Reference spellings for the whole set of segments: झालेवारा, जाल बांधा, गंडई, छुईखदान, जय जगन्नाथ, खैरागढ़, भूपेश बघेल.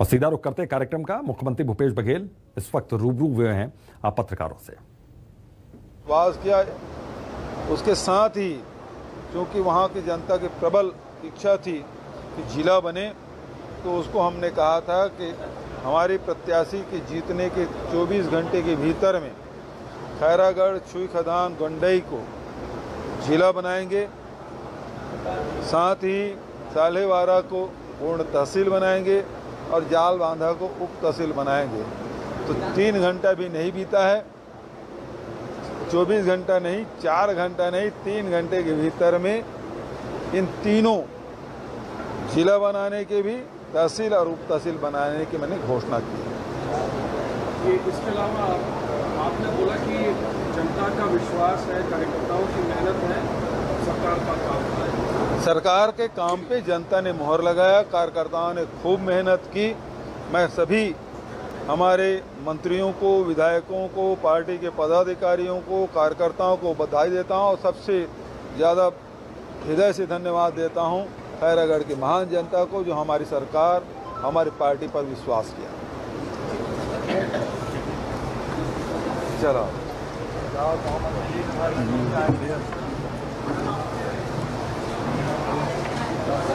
और सीधा रुख करते कार्यक्रम का, मुख्यमंत्री भूपेश बघेल इस वक्त रूबरू हुए हैं पत्रकारों से। वास किया, उसके साथ ही क्योंकि वहाँ की जनता की प्रबल इच्छा थी कि जिला बने, तो उसको हमने कहा था कि हमारे प्रत्याशी के जीतने के 24 घंटे के भीतर में खैरागढ़, छुईखदान, गंडई को जिला बनाएंगे, साथ ही झालेवारा को पूर्ण तहसील बनाएंगे और जाल बांधा को उप तहसील बनाएंगे। तो 3 घंटा भी नहीं बीता है, 24 घंटा नहीं, 4 घंटा नहीं, 3 घंटे के भीतर में इन तीनों जिला बनाने के भी, तहसील और उप तहसील बनाने की मैंने घोषणा की है। इसके अलावा आपने बोला कि जनता का विश्वास है, कार्यकर्ताओं की मेहनत है, सरकार का काम है। सरकार के काम पे जनता ने मोहर लगाया, कार्यकर्ताओं ने खूब मेहनत की। मैं सभी हमारे मंत्रियों को, विधायकों को, पार्टी के पदाधिकारियों को, कार्यकर्ताओं को बधाई देता हूँ और सबसे ज़्यादा हृदय से धन्यवाद देता हूँ खैरागढ़ की महान जनता को, जो हमारी सरकार, हमारी पार्टी पर विश्वास किया। चलो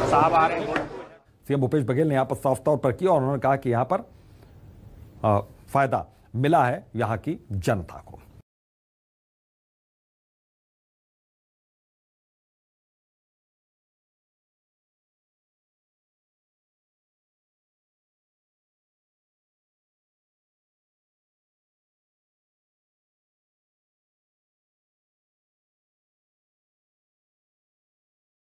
साहब आ रहे हैं। सीएम भूपेश बघेल ने यहाँ पर साफ तौर पर किया और उन्होंने कहा कि यहाँ पर फायदा मिला है यहाँ की जनता को।